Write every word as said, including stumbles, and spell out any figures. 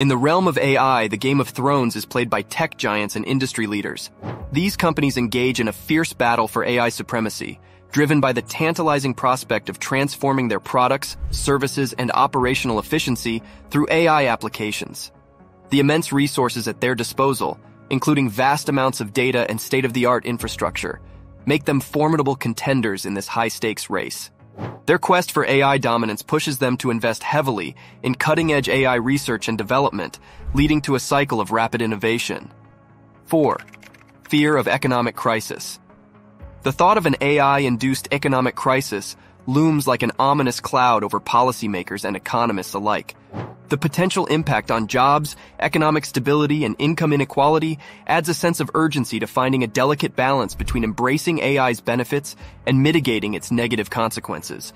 In the realm of A I, the Game of Thrones is played by tech giants and industry leaders. These companies engage in a fierce battle for A I supremacy, driven by the tantalizing prospect of transforming their products, services, and operational efficiency through A I applications. The immense resources at their disposal, including vast amounts of data and state-of-the-art infrastructure, make them formidable contenders in this high-stakes race. Their quest for A I dominance pushes them to invest heavily in cutting-edge A I research and development, leading to a cycle of rapid innovation. four. Fear of economic crisis. The thought of an A I-induced economic crisis looms like an ominous cloud over policymakers and economists alike. The potential impact on jobs, economic stability, and income inequality adds a sense of urgency to finding a delicate balance between embracing A I's benefits and mitigating its negative consequences.